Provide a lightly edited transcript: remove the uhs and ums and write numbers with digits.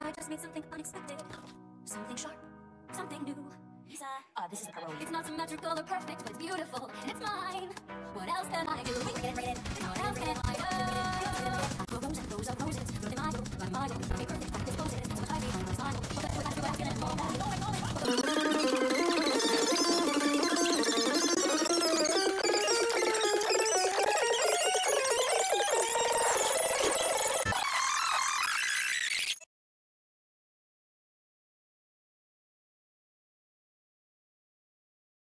I just made something unexpected, something sharp, something new. This is the parole. It's not symmetrical or perfect, but beautiful, and it's mine. What else can I do? We can get it rated. What else can I do? Roses, roses, roses. You're my idol, my idol.